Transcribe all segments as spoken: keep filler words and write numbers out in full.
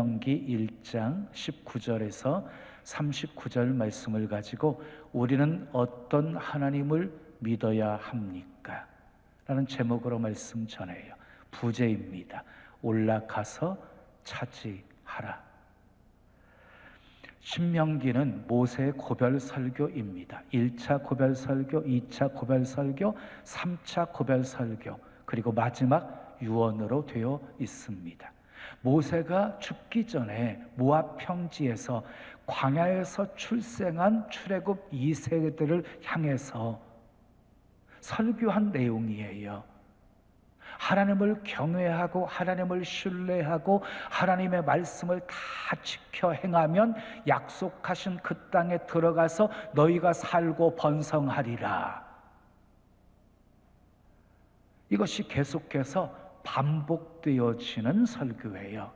신명기 일 장 십구 절에서 삼십구 절 말씀을 가지고 우리는 어떤 하나님을 믿어야 합니까? 라는 제목으로 말씀 전해요. 부제입니다. 올라가서 차지하라. 신명기는 모세의 고별설교입니다. 일 차 고별설교, 이 차 고별설교, 삼 차 고별설교, 그리고 마지막 유언으로 되어 있습니다. 모세가 죽기 전에 모압 평지에서 광야에서 출생한 출애굽 이 세들을 향해서 설교한 내용이에요. 하나님을 경외하고 하나님을 신뢰하고 하나님의 말씀을 다 지켜 행하면 약속하신 그 땅에 들어가서 너희가 살고 번성하리라. 이것이 계속해서 반복되어지는 설교예요.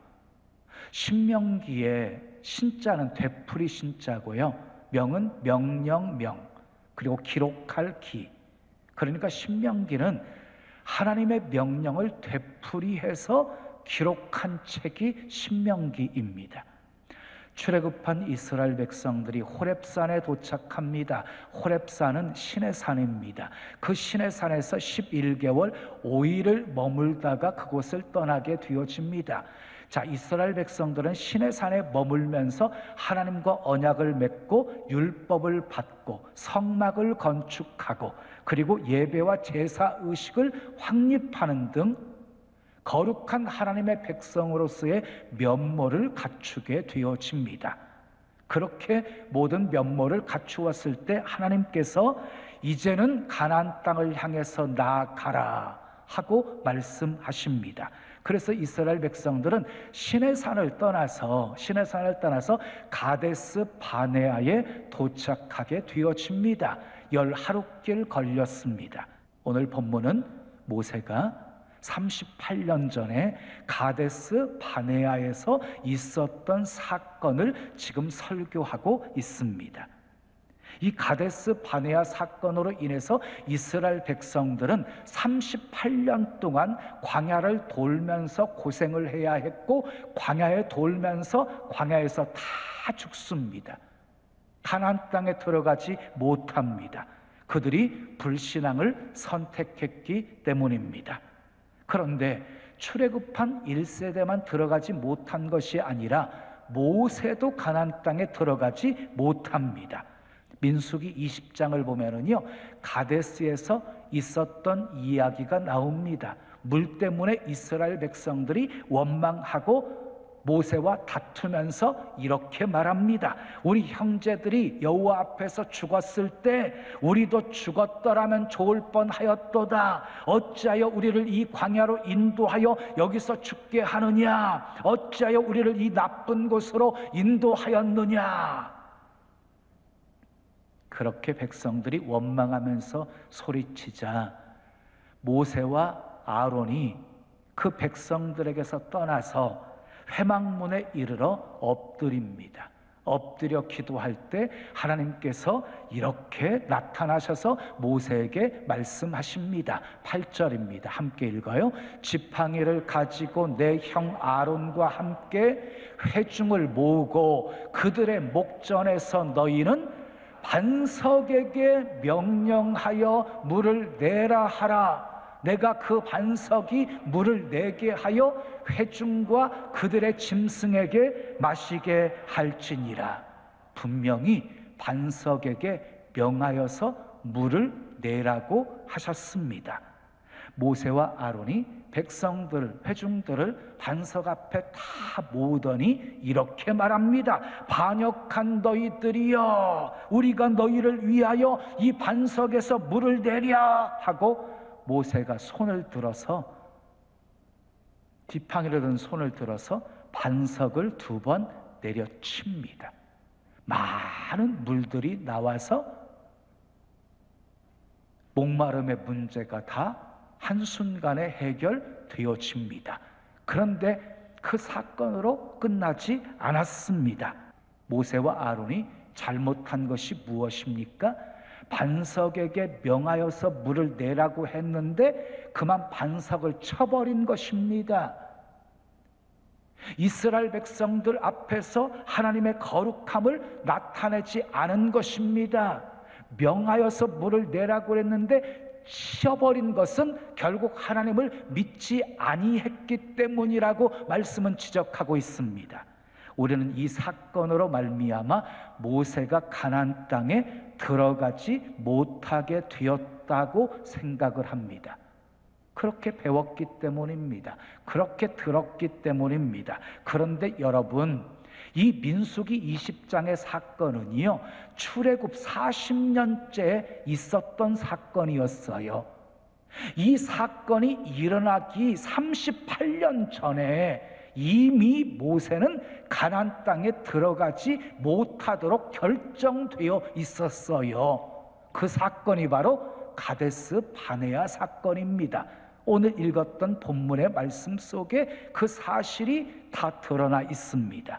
신명기의 신자는 되풀이 신자고요, 명은 명령명, 그리고 기록할 기. 그러니까 신명기는 하나님의 명령을 되풀이해서 기록한 책이 신명기입니다. 출애굽한 이스라엘 백성들이 호렙산에 도착합니다. 호렙산은 신의 산입니다. 그 신의 산에서 십일 개월 오 일을 머물다가 그곳을 떠나게 되어집니다. 자, 이스라엘 백성들은 신의 산에 머물면서 하나님과 언약을 맺고 율법을 받고 성막을 건축하고 그리고 예배와 제사 의식을 확립하는 등 거룩한 하나님의 백성으로서의 면모를 갖추게 되어집니다. 그렇게 모든 면모를 갖추었을 때 하나님께서 이제는 가나안 땅을 향해서 나아가라 하고 말씀하십니다. 그래서 이스라엘 백성들은 신의 산을 떠나서 신의 산을 떠나서 가데스 바네아에 도착하게 되어집니다. 열 하루길 걸렸습니다. 오늘 본문은 모세가 삼십팔 년 전에 가데스 바네아에서 있었던 사건을 지금 설교하고 있습니다. 이 가데스 바네아 사건으로 인해서 이스라엘 백성들은 삼십팔 년 동안 광야를 돌면서 고생을 해야 했고 광야에 돌면서 광야에서 다 죽습니다. 가나안 땅에 들어가지 못합니다. 그들이 불신앙을 선택했기 때문입니다. 그런데 출애굽한 일 세대만 들어가지 못한 것이 아니라 모세도 가나안 땅에 들어가지 못합니다. 민수기 이십 장을 보면은요, 가데스에서 있었던 이야기가 나옵니다. 물 때문에 이스라엘 백성들이 원망하고 모세와 다투면서 이렇게 말합니다. 우리 형제들이 여호와 앞에서 죽었을 때 우리도 죽었더라면 좋을 뻔하였도다. 어찌하여 우리를 이 광야로 인도하여 여기서 죽게 하느냐? 어찌하여 우리를 이 나쁜 곳으로 인도하였느냐? 그렇게 백성들이 원망하면서 소리치자 모세와 아론이 그 백성들에게서 떠나서 회막문에 이르러 엎드립니다. 엎드려 기도할 때 하나님께서 이렇게 나타나셔서 모세에게 말씀하십니다. 팔 절입니다. 함께 읽어요. 지팡이를 가지고 내 형 아론과 함께 회중을 모으고 그들의 목전에서 너희는 반석에게 명령하여 물을 내라 하라. 내가 그 반석이 물을 내게 하여 회중과 그들의 짐승에게 마시게 할지니라. 분명히 반석에게 명하여서 물을 내라고 하셨습니다. 모세와 아론이 백성들, 회중들을 반석 앞에 다 모으더니 이렇게 말합니다. 반역한 너희들이여, 우리가 너희를 위하여 이 반석에서 물을 내랴 하고 모세가 손을 들어서, 지팡이를 든 손을 들어서 반석을 두 번 내려칩니다. 많은 물들이 나와서 목마름의 문제가 다 한순간에 해결되어집니다. 그런데 그 사건으로 끝나지 않았습니다. 모세와 아론이 잘못한 것이 무엇입니까? 반석에게 명하여서 물을 내라고 했는데 그만 반석을 쳐버린 것입니다. 이스라엘 백성들 앞에서 하나님의 거룩함을 나타내지 않은 것입니다. 명하여서 물을 내라고 했는데 치어버린 것은 결국 하나님을 믿지 아니했기 때문이라고 말씀은 지적하고 있습니다. 우리는 이 사건으로 말미암아 모세가 가나안 땅에 들어가지 못하게 되었다고 생각을 합니다. 그렇게 배웠기 때문입니다. 그렇게 들었기 때문입니다. 그런데 여러분, 이 민수기 이십 장의 사건은요, 출애굽 사십 년째에 있었던 사건이었어요. 이 사건이 일어나기 삼십팔 년 전에 이미 모세는 가나안 땅에 들어가지 못하도록 결정되어 있었어요. 그 사건이 바로 가데스 바네아 사건입니다. 오늘 읽었던 본문의 말씀 속에 그 사실이 다 드러나 있습니다.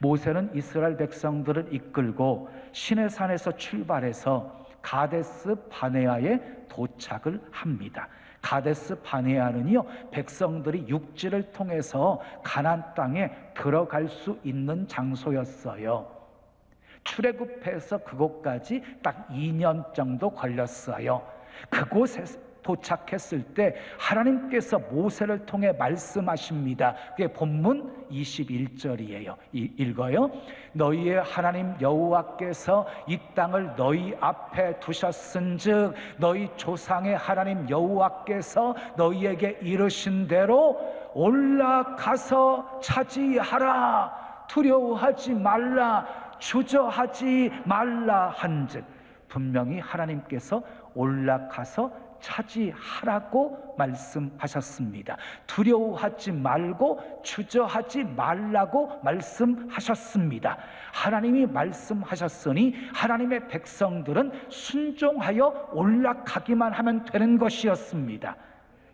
모세는 이스라엘 백성들을 이끌고 시내산에서 출발해서 가데스 바네아에 도착을 합니다. 가데스 바네아는요, 백성들이 육지를 통해서 가나안 땅에 들어갈 수 있는 장소였어요. 출애굽해서 그곳까지 딱 이 년 정도 걸렸어요. 그곳에 도착했을 때 하나님께서 모세를 통해 말씀하십니다. 그게 본문 이십일 절이에요. 읽어요. 너희의 하나님 여호와께서 이 땅을 너희 앞에 두셨은즉 너희 조상의 하나님 여호와께서 너희에게 이르신 대로 올라가서 차지하라. 두려워하지 말라. 주저하지 말라 한즉. 분명히 하나님께서 올라가서 차지하라고 말씀하셨습니다. 두려워하지 말고 주저하지 말라고 말씀하셨습니다. 하나님이 말씀하셨으니 하나님의 백성들은 순종하여 올라가기만 하면 되는 것이었습니다.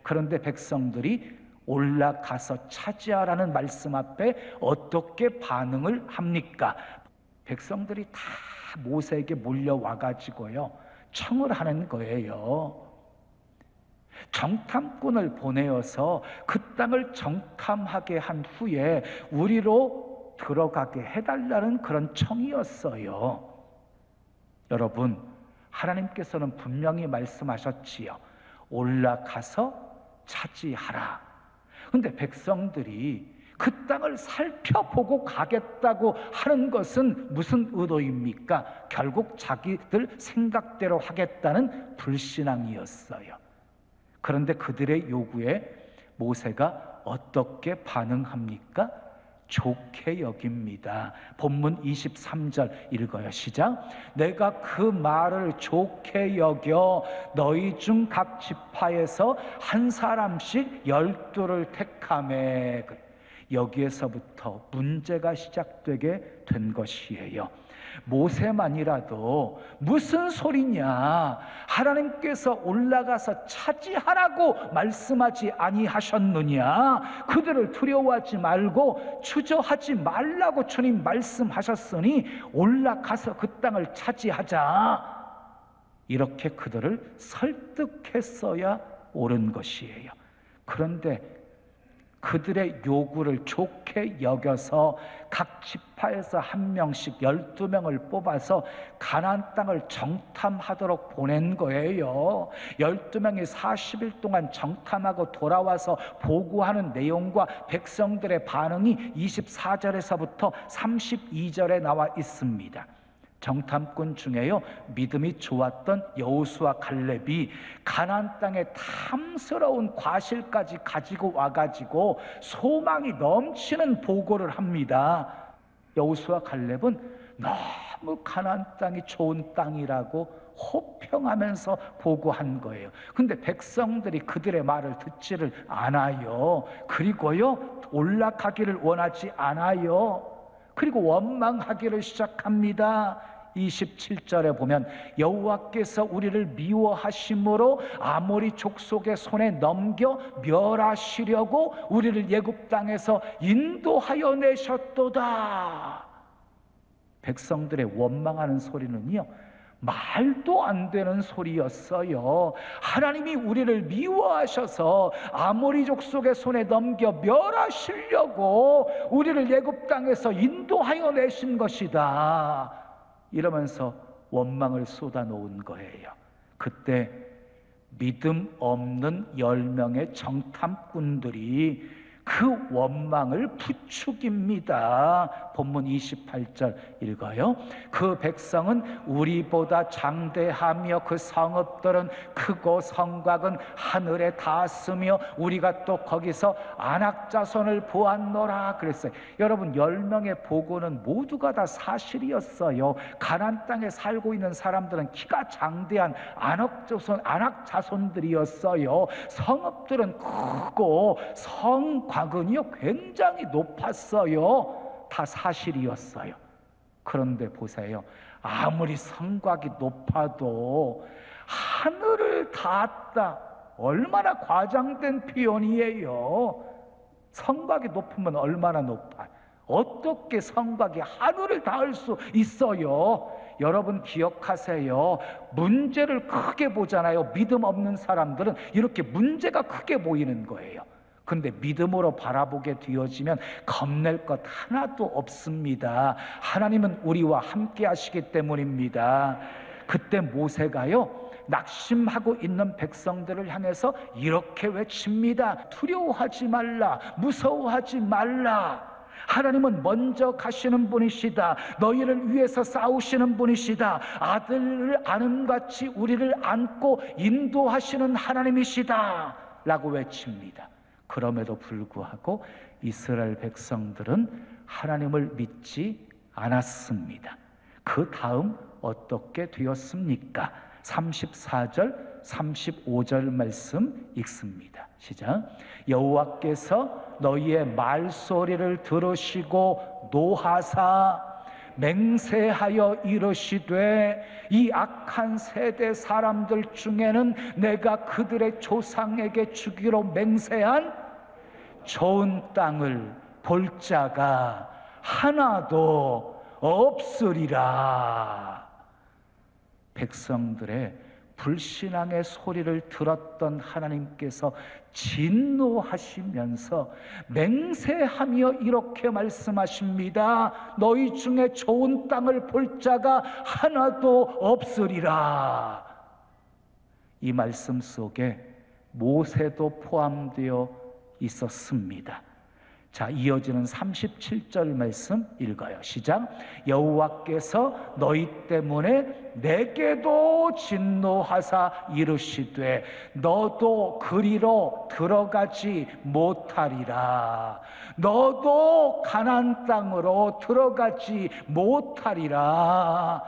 그런데 백성들이 올라가서 차지하라는 말씀 앞에 어떻게 반응을 합니까? 백성들이 다 모세에게 몰려와가지고요, 청을 하는 거예요. 정탐꾼을 보내어서 그 땅을 정탐하게 한 후에 우리로 들어가게 해달라는 그런 청이었어요. 여러분, 하나님께서는 분명히 말씀하셨지요. 올라가서 차지하라. 근데 백성들이 그 땅을 살펴보고 가겠다고 하는 것은 무슨 의도입니까? 결국 자기들 생각대로 하겠다는 불신앙이었어요. 그런데 그들의 요구에 모세가 어떻게 반응합니까? 좋게 여깁니다. 본문 이십삼 절 읽어요. 시작. 내가 그 말을 좋게 여겨 너희 중 각 지파에서 한 사람씩 열두를 택하매. 여기에서부터 문제가 시작되게 된 것이에요. 모세만이라도 무슨 소리냐, 하나님께서 올라가서 차지하라고 말씀하지 아니하셨느냐, 그들을 두려워하지 말고 주저하지 말라고 주님 말씀하셨으니 올라가서 그 땅을 차지하자, 이렇게 그들을 설득했어야 옳은 것이에요. 그런데 그들의 요구를 좋게 여겨서 각 지파에서 한 명씩 열두 명을 뽑아서 가나안 땅을 정탐하도록 보낸 거예요. 열두 명이 사십 일 동안 정탐하고 돌아와서 보고하는 내용과 백성들의 반응이 이십사 절에서부터 삼십이 절에 나와 있습니다. 정탐꾼 중에요, 믿음이 좋았던 여호수아 갈렙이 가나안 땅에 탐스러운 과실까지 가지고 와가지고 소망이 넘치는 보고를 합니다. 여호수아 갈렙은 너무 가나안 땅이 좋은 땅이라고 호평하면서 보고한 거예요. 근데 백성들이 그들의 말을 듣지를 않아요. 그리고요, 올라가기를 원하지 않아요. 그리고 원망하기를 시작합니다. 이십칠 절에 보면 여호와께서 우리를 미워하심으로 아모리 족속의 손에 넘겨 멸하시려고 우리를 애굽 땅에서 인도하여 내셨도다. 백성들의 원망하는 소리는요, 말도 안 되는 소리였어요. 하나님이 우리를 미워하셔서 아모리족 속의 손에 넘겨 멸하시려고 우리를 애굽 땅에서 인도하여 내신 것이다, 이러면서 원망을 쏟아놓은 거예요. 그때 믿음 없는 열 명의 정탐꾼들이 그 원망을 부추깁니다. 본문 이십팔 절 읽어요. 그 백성은 우리보다 장대하며 그 성읍들은 크고 성곽은 하늘에 닿았으며 우리가 또 거기서 안악자손을 보았노라 그랬어요. 여러분, 열 명의 보고는 모두가 다 사실이었어요. 가나안 땅에 살고 있는 사람들은 키가 장대한 안악자손, 안악자손들이었어요. 성읍들은 크고 성곽 과근이요 굉장히 높았어요. 다 사실이었어요. 그런데 보세요, 아무리 성곽이 높아도 하늘을 닿았다, 얼마나 과장된 표현이에요. 성곽이 높으면 얼마나 높아, 어떻게 성곽이 하늘을 닿을 수 있어요? 여러분 기억하세요. 문제를 크게 보잖아요. 믿음 없는 사람들은 이렇게 문제가 크게 보이는 거예요. 근데 믿음으로 바라보게 되어지면 겁낼 것 하나도 없습니다. 하나님은 우리와 함께 하시기 때문입니다. 그때 모세가요, 낙심하고 있는 백성들을 향해서 이렇게 외칩니다. 두려워하지 말라, 무서워하지 말라. 하나님은 먼저 가시는 분이시다. 너희를 위해서 싸우시는 분이시다. 아들을 아는같이 우리를 안고 인도하시는 하나님이시다 라고 외칩니다. 그럼에도 불구하고 이스라엘 백성들은 하나님을 믿지 않았습니다. 그 다음 어떻게 되었습니까? 삼십사 절, 삼십오 절 말씀 읽습니다. 시작. 여호와께서 너희의 말소리를 들으시고 노하사 맹세하여 이르시되 이 악한 세대 사람들 중에는 내가 그들의 조상에게 주기로 맹세한 좋은 땅을 볼 자가 하나도 없으리라. 백성들의 불신앙의 소리를 들었던 하나님께서 진노하시면서 맹세하며 이렇게 말씀하십니다. 너희 중에 좋은 땅을 볼 자가 하나도 없으리라. 이 말씀 속에 모세도 포함되어 있었습니다. 자, 이어지는 삼십칠 절 말씀 읽어요. 시작. 여호와께서 너희 때문에 내게도 진노하사 이르시되 너도 그리로 들어가지 못하리라. 너도 가나안 땅으로 들어가지 못하리라.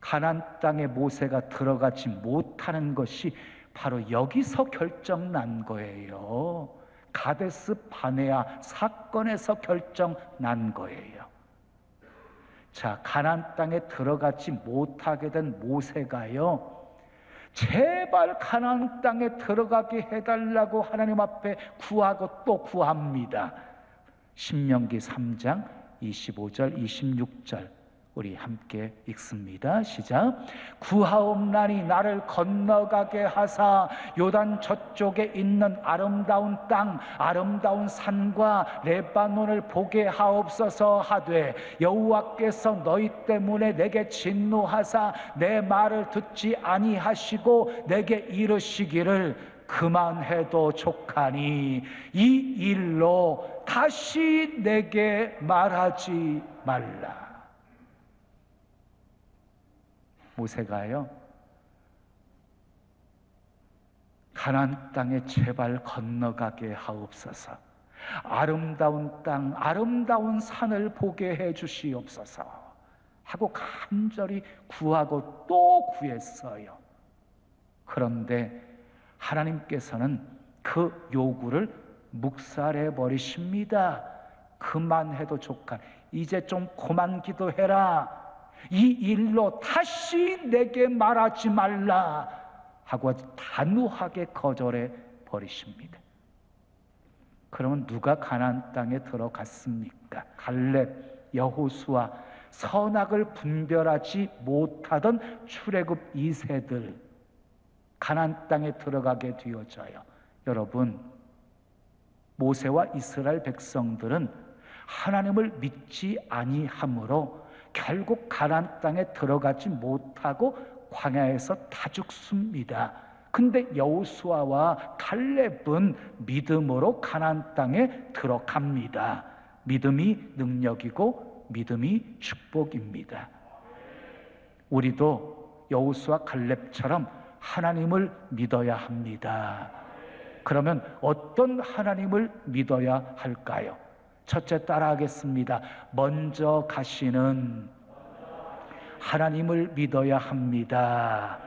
가나안 땅에 모세가 들어가지 못하는 것이 바로 여기서 결정난 거예요. 가데스 바네아 사건에서 결정 난 거예요. 자, 가나안 땅에 들어가지 못하게 된 모세가요, 제발 가나안 땅에 들어가게 해달라고 하나님 앞에 구하고 또 구합니다. 신명기 삼 장 이십오 절 이십육 절 우리 함께 읽습니다. 시작. 구하옵나니 나를 건너가게 하사 요단 저쪽에 있는 아름다운 땅 아름다운 산과 레바논을 보게 하옵소서 하되 여호와께서 너희 때문에 내게 진노하사 내 말을 듣지 아니하시고 내게 이르시기를 그만해도 족하니 이 일로 다시 내게 말하지 말라. 모세가요, 가나안 땅에 제발 건너가게 하옵소서, 아름다운 땅 아름다운 산을 보게 해 주시옵소서 하고 간절히 구하고 또 구했어요. 그런데 하나님께서는 그 요구를 묵살해 버리십니다. 그만해도 족하니 이제 좀 그만 기도해라, 이 일로 다시 내게 말하지 말라 하고 단호하게 거절해 버리십니다. 그러면 누가 가나안 땅에 들어갔습니까? 갈렙, 여호수아, 선악을 분별하지 못하던 출애굽 이 세들 가나안 땅에 들어가게 되어져요. 여러분, 모세와 이스라엘 백성들은 하나님을 믿지 아니함으로 결국 가나안 땅에 들어가지 못하고 광야에서 다 죽습니다. 근데 여호수아와 갈렙은 믿음으로 가나안 땅에 들어갑니다. 믿음이 능력이고 믿음이 축복입니다. 우리도 여호수아 갈렙처럼 하나님을 믿어야 합니다. 그러면 어떤 하나님을 믿어야 할까요? 첫째, 따라하겠습니다. 먼저 가시는 하나님을 믿어야 합니다.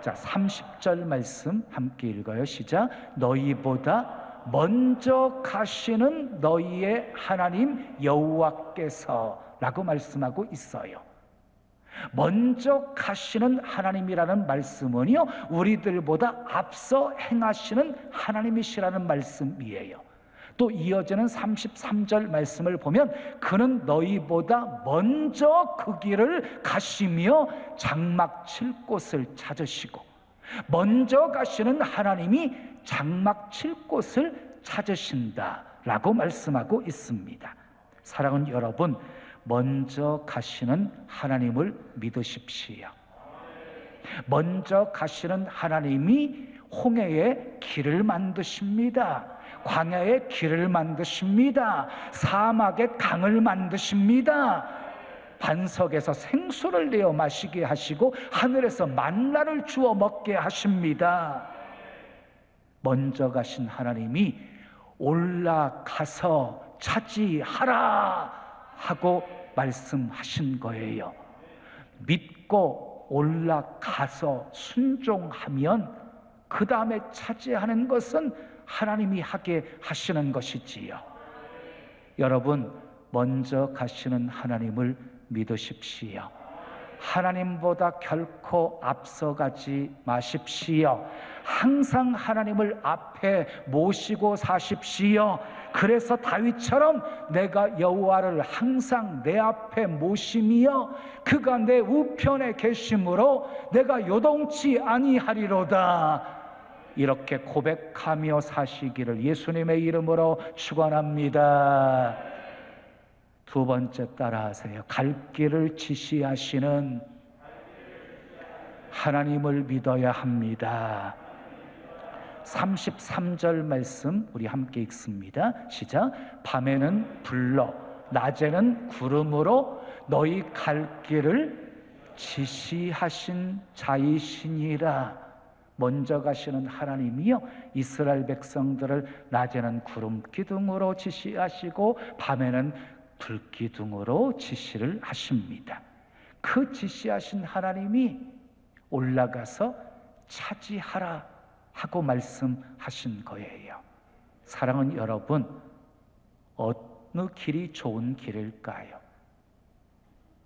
자, 삼십 절 말씀 함께 읽어요. 시작. 너희보다 먼저 가시는 너희의 하나님 여호와께서 라고 말씀하고 있어요. 먼저 가시는 하나님이라는 말씀은요, 우리들보다 앞서 행하시는 하나님이시라는 말씀이에요. 또 이어지는 삼십삼 절 말씀을 보면 그는 너희보다 먼저 그 길을 가시며 장막 칠 곳을 찾으시고, 먼저 가시는 하나님이 장막 칠 곳을 찾으신다라고 말씀하고 있습니다. 사랑하는 여러분, 먼저 가시는 하나님을 믿으십시오. 먼저 가시는 하나님이 홍해의 길을 만드십니다. 광야의 길을 만드십니다. 사막의 강을 만드십니다. 반석에서 생수를 내어 마시게 하시고 하늘에서 만나를 주어 먹게 하십니다. 먼저 가신 하나님이 올라가서 차지하라 하고 말씀하신 거예요. 믿고 올라가서 순종하면 그 다음에 차지하는 것은 하나님이 하게 하시는 것이지요. 여러분, 먼저 가시는 하나님을 믿으십시오. 하나님보다 결코 앞서가지 마십시오. 항상 하나님을 앞에 모시고 사십시오. 그래서 다윗처럼 내가 여호와를 항상 내 앞에 모시며 그가 내 우편에 계심으로 내가 요동치 아니하리로다, 이렇게 고백하며 사시기를 예수님의 이름으로 축원합니다. 두 번째, 따라하세요. 갈 길을 지시하시는 하나님을 믿어야 합니다. 삼십삼 절 말씀 우리 함께 읽습니다. 시작. 밤에는 불로 낮에는 구름으로 너희 갈 길을 지시하신 자이시니라. 먼저 가시는 하나님이요, 이스라엘 백성들을 낮에는 구름 기둥으로 지시하시고 밤에는 불 기둥으로 지시를 하십니다. 그 지시하신 하나님이 올라가서 차지하라 하고 말씀하신 거예요. 사랑하는 여러분, 어느 길이 좋은 길일까요?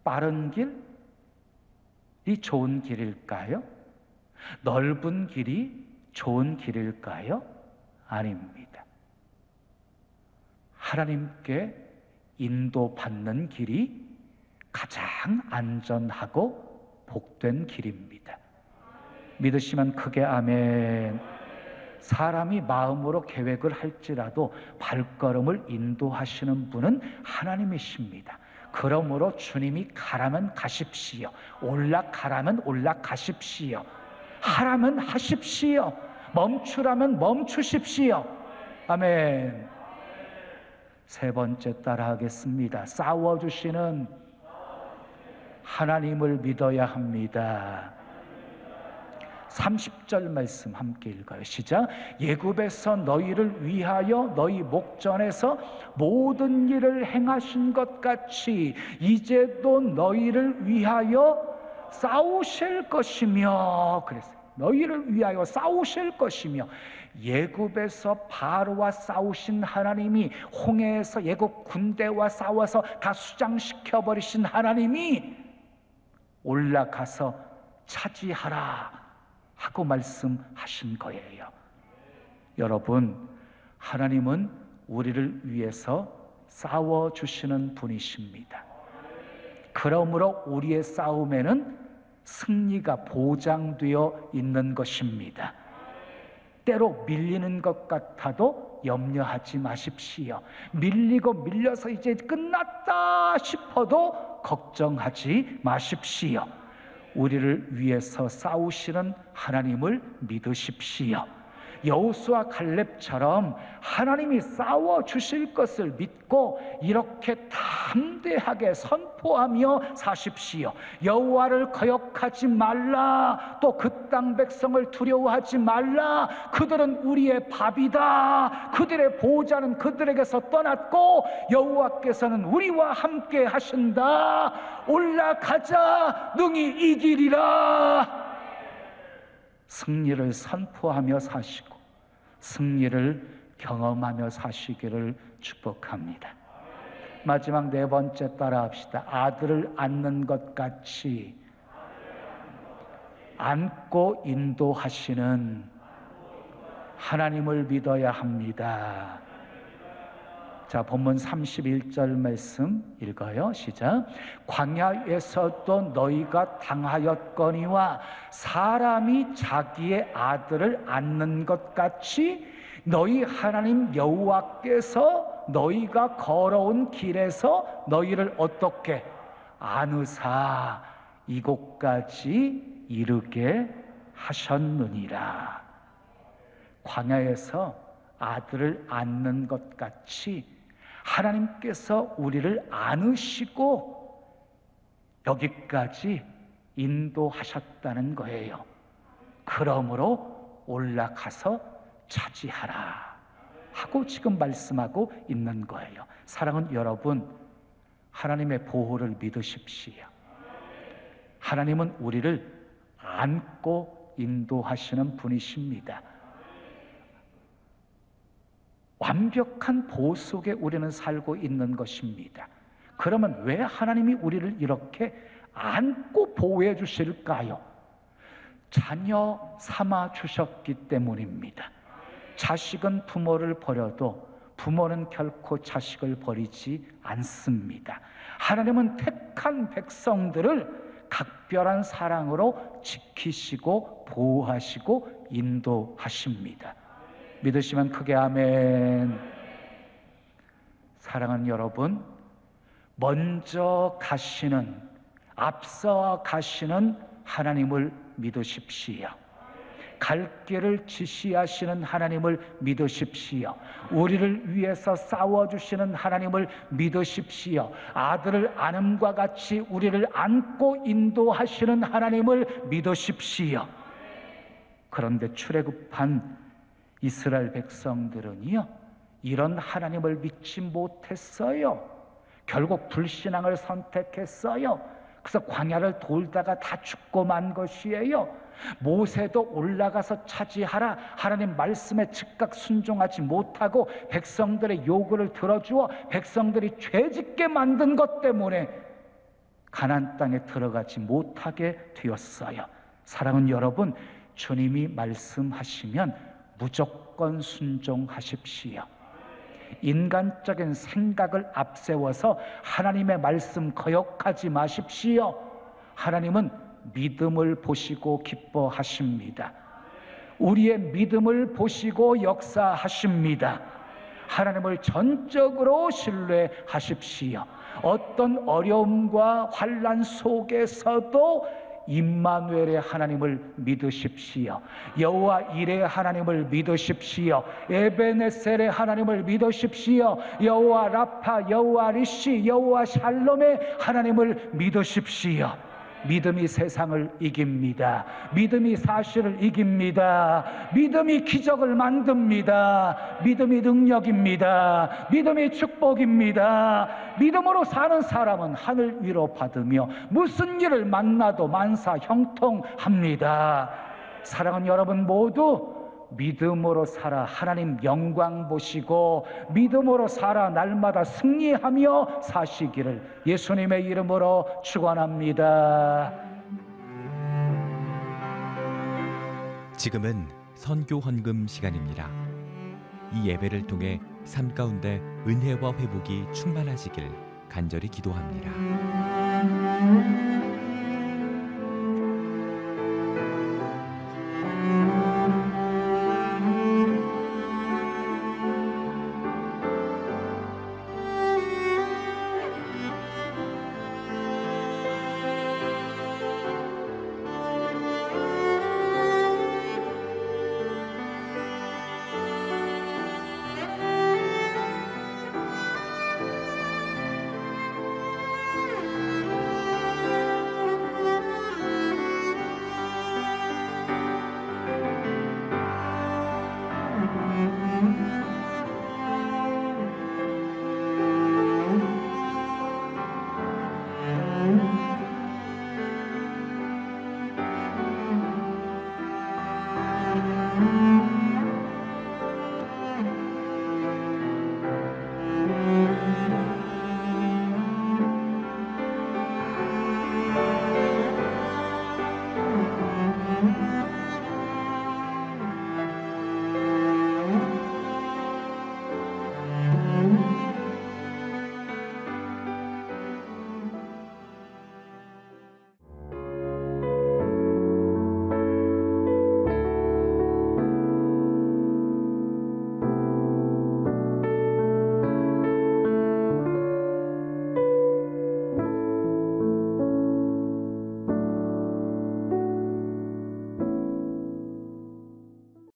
빠른 길이 좋은 길일까요? 넓은 길이 좋은 길일까요? 아닙니다. 하나님께 인도받는 길이 가장 안전하고 복된 길입니다. 믿으시면 크게 아멘. 사람이 마음으로 계획을 할지라도 발걸음을 인도하시는 분은 하나님이십니다. 그러므로 주님이 가라면 가십시오. 올라가라면 올라가십시오. 하라면 하십시오. 멈추라면 멈추십시오. 아멘. 세 번째, 따라하겠습니다. 싸워주시는 하나님을 믿어야 합니다. 삼십 절 말씀 함께 읽어요. 시작. 애굽에서 너희를 위하여 너희 목전에서 모든 일을 행하신 것 같이 이제도 너희를 위하여 싸우실 것이며, 그랬어요. 너희를 위하여 싸우실 것이며, 애굽에서 바로와 싸우신 하나님이, 홍해에서 애굽 군대와 싸워서 다 수장시켜 버리신 하나님이 올라가서 차지하라 하고 말씀하신 거예요. 여러분, 하나님은 우리를 위해서 싸워 주시는 분이십니다. 그러므로 우리의 싸움에는 승리가 보장되어 있는 것입니다. 때로 밀리는 것 같아도 염려하지 마십시오. 밀리고 밀려서 이제 끝났다 싶어도 걱정하지 마십시오. 우리를 위해서 싸우시는 하나님을 믿으십시오. 여호수아 갈렙처럼 하나님이 싸워주실 것을 믿고 이렇게 담대하게 선포하며 사십시오. 여호와를 거역하지 말라. 또 그 땅 백성을 두려워하지 말라. 그들은 우리의 밥이다. 그들의 보호자는 그들에게서 떠났고 여호와께서는 우리와 함께 하신다. 올라가자. 능히 이기리라. 승리를 선포하며 사시고 승리를 경험하며 사시기를 축복합니다. 마지막 네 번째 따라합시다. 아들을 안는 것 같이 안고 인도하시는 하나님을 믿어야 합니다. 자, 본문 삼십일 절 말씀 읽어요. 시작. 광야에서도 너희가 당하였거니와 사람이 자기의 아들을 안는 것 같이 너희 하나님 여호와께서 너희가 걸어온 길에서 너희를 어떻게 안으사 이곳까지 이르게 하셨느니라. 광야에서 아들을 안는 것 같이 하나님께서 우리를 안으시고 여기까지 인도하셨다는 거예요. 그러므로 올라가서 차지하라 하고 지금 말씀하고 있는 거예요. 사랑은 여러분, 하나님의 보호를 믿으십시오. 하나님은 우리를 안고 인도하시는 분이십니다. 완벽한 보호 속에 우리는 살고 있는 것입니다. 그러면 왜 하나님이 우리를 이렇게 안고 보호해 주실까요? 자녀 삼아 주셨기 때문입니다. 자식은 부모를 버려도 부모는 결코 자식을 버리지 않습니다. 하나님은 택한 백성들을 각별한 사랑으로 지키시고 보호하시고 인도하십니다. 믿으시면 크게 아멘. 사랑하는 여러분, 먼저 가시는, 앞서 가시는 하나님을 믿으십시오. 갈 길을 지시하시는 하나님을 믿으십시오. 우리를 위해서 싸워주시는 하나님을 믿으십시오. 아들을 안음과 같이 우리를 안고 인도하시는 하나님을 믿으십시오. 그런데 출애굽한 이스라엘 백성들은요, 이런 하나님을 믿지 못했어요. 결국 불신앙을 선택했어요. 그래서 광야를 돌다가 다 죽고 만 것이에요. 모세도 올라가서 차지하라 하나님 말씀에 즉각 순종하지 못하고 백성들의 요구를 들어주어 백성들이 죄짓게 만든 것 때문에 가나안 땅에 들어가지 못하게 되었어요. 사랑하는 여러분, 주님이 말씀하시면 무조건 순종하십시오. 인간적인 생각을 앞세워서 하나님의 말씀 거역하지 마십시오. 하나님은 믿음을 보시고 기뻐하십니다. 우리의 믿음을 보시고 역사하십니다. 하나님을 전적으로 신뢰하십시오. 어떤 어려움과 환난 속에서도 임마누엘의 하나님을 믿으십시오. 여호와 이레의 하나님을 믿으십시오. 에베네셀의 하나님을 믿으십시오. 여호와 라파, 여호와 리시, 여호와 샬롬의 하나님을 믿으십시오. 믿음이 세상을 이깁니다. 믿음이 사실을 이깁니다. 믿음이 기적을 만듭니다. 믿음이 능력입니다. 믿음이 축복입니다. 믿음으로 사는 사람은 하늘 위로 받으며 무슨 일을 만나도 만사 형통합니다. 사랑하는 여러분 모두 믿음으로 살아 하나님 영광 보시고 믿음으로 살아 날마다 승리하며 사시기를 예수님의 이름으로 축원합니다. 지금은 선교 헌금 시간입니다. 이 예배를 통해 삶 가운데 은혜와 회복이 충만하시길 간절히 기도합니다.